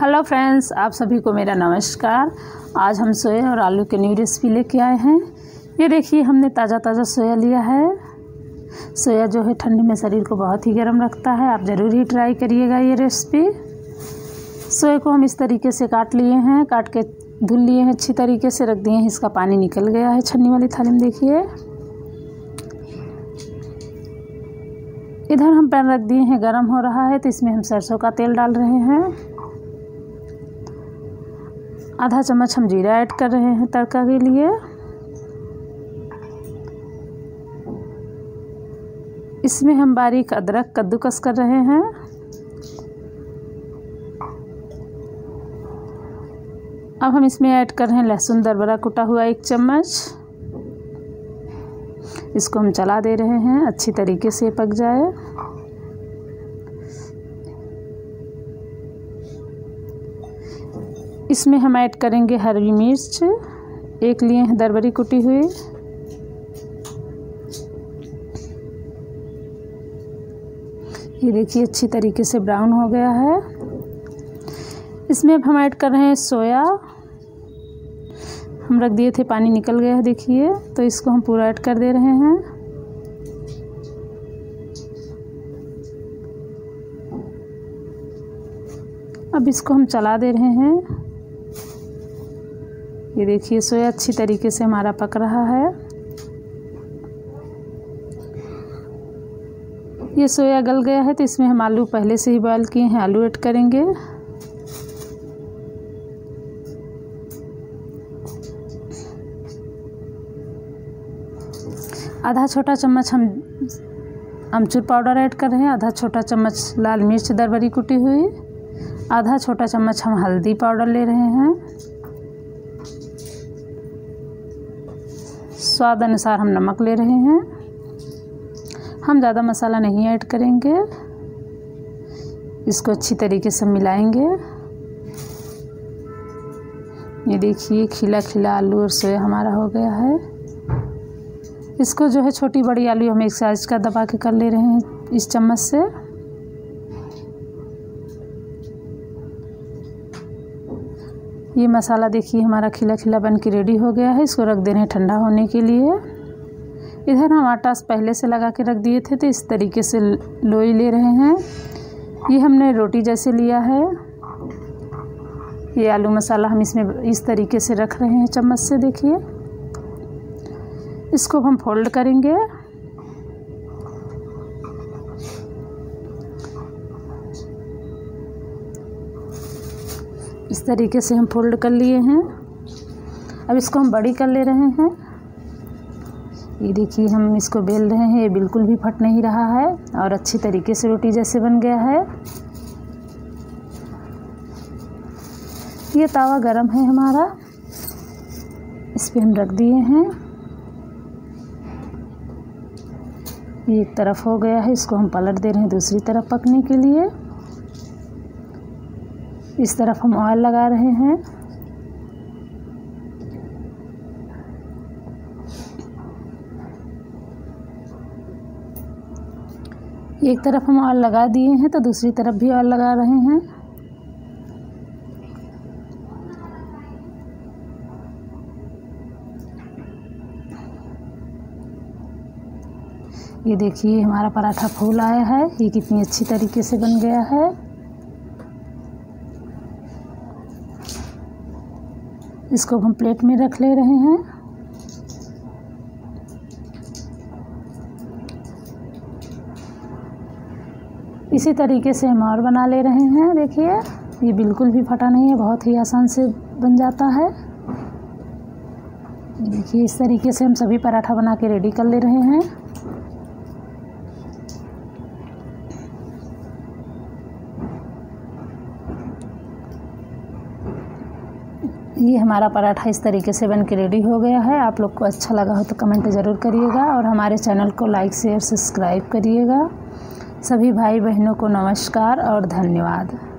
Hello friends, आप सभी को मेरा नमस्कार। आज हम सोया और आलू के न्यू रेसिपी लेके आए हैं। ये देखिए, हमने ताज़ा सोया लिया है। सोया जो है ठंडी में शरीर को बहुत ही गर्म रखता है। आप ज़रूर ही ट्राई करिएगा ये रेसिपी। सोया को हम इस तरीके से काट लिए हैं, काट के धुल लिए हैं, अच्छी तरीके से रख दिए हैं। इसका पानी निकल गया है छन्नी वाली थाली में। देखिए इधर हम पैन रख दिए हैं, गरम हो रहा है तो इसमें हम सरसों का तेल डाल रहे हैं। आधा चम्मच हम जीरा ऐड कर रहे हैं तड़का के लिए। इसमें हम बारीक अदरक कद्दूकस कर रहे हैं। अब हम इसमें ऐड कर रहे हैं लहसुन दरबरा कुटा हुआ 1 चम्मच। इसको हम चला दे रहे हैं अच्छी तरीके से पक जाए। इसमें हम ऐड करेंगे हरी मिर्च, एक लिए हैं दरबरी कुटी हुई। ये देखिए अच्छी तरीके से ब्राउन हो गया है। इसमें अब हम ऐड कर रहे हैं सोया। हम रख दिए थे, पानी निकल गया है देखिए, तो इसको हम पूरा ऐड कर दे रहे हैं। अब इसको हम चला दे रहे हैं। ये देखिए सोया अच्छी तरीके से हमारा पक रहा है। ये सोया गल गया है तो इसमें हम आलू पहले से ही बॉयल किए हैं, आलू ऐड करेंगे। आधा छोटा चम्मच हम अमचूर पाउडर ऐड कर रहे हैं, आधा छोटा चम्मच लाल मिर्च दरबरी कुटी हुई, आधा छोटा चम्मच हम हल्दी पाउडर ले रहे हैं, स्वाद अनुसार हम नमक ले रहे हैं। हम ज़्यादा मसाला नहीं ऐड करेंगे। इसको अच्छी तरीके से मिलाएंगे। ये देखिए खिला खिला आलू और सोया हमारा हो गया है। इसको जो है छोटी बड़ी आलू हम एक साइज़ का दबा के कर ले रहे हैं इस चम्मच से। ये मसाला देखिए हमारा खिला खिला बन के रेडी हो गया है। इसको रख दे रहे हैं ठंडा होने के लिए। इधर हम आटा पहले से लगा के रख दिए थे तो इस तरीके से लोई ले रहे हैं। ये हमने रोटी जैसे लिया है। ये आलू मसाला हम इसमें इस तरीके से रख रहे हैं चम्मच से। देखिए इसको हम फोल्ड करेंगे। इस तरीके से हम फोल्ड कर लिए हैं। अब इसको हम बड़ी कर ले रहे हैं। ये देखिए हम इसको बेल रहे हैं। ये बिल्कुल भी फट नहीं रहा है और अच्छी तरीके से रोटी जैसे बन गया है। ये तवा गरम है हमारा, इस पर हम रख दिए हैं। ये एक तरफ हो गया है, इसको हम पलट दे रहे हैं दूसरी तरफ पकने के लिए। इस तरफ हम ऑयल लगा रहे हैं। एक तरफ हम ऑयल लगा दिए हैं तो दूसरी तरफ भी ऑयल लगा रहे हैं। ये देखिए हमारा पराठा फूल आया है। ये कितनी अच्छी तरीके से बन गया है। इसको हम प्लेट में रख ले रहे हैं। इसी तरीके से हम और बना ले रहे हैं। देखिए ये बिल्कुल भी फटा नहीं है, बहुत ही आसान से बन जाता है। देखिए इस तरीके से हम सभी पराठा बना के रेडी कर ले रहे हैं। ये हमारा पराठा इस तरीके से बन के रेडी हो गया है। आप लोग को अच्छा लगा हो तो कमेंट ज़रूर करिएगा और हमारे चैनल को लाइक शेयर सब्सक्राइब करिएगा। सभी भाई बहनों को नमस्कार और धन्यवाद।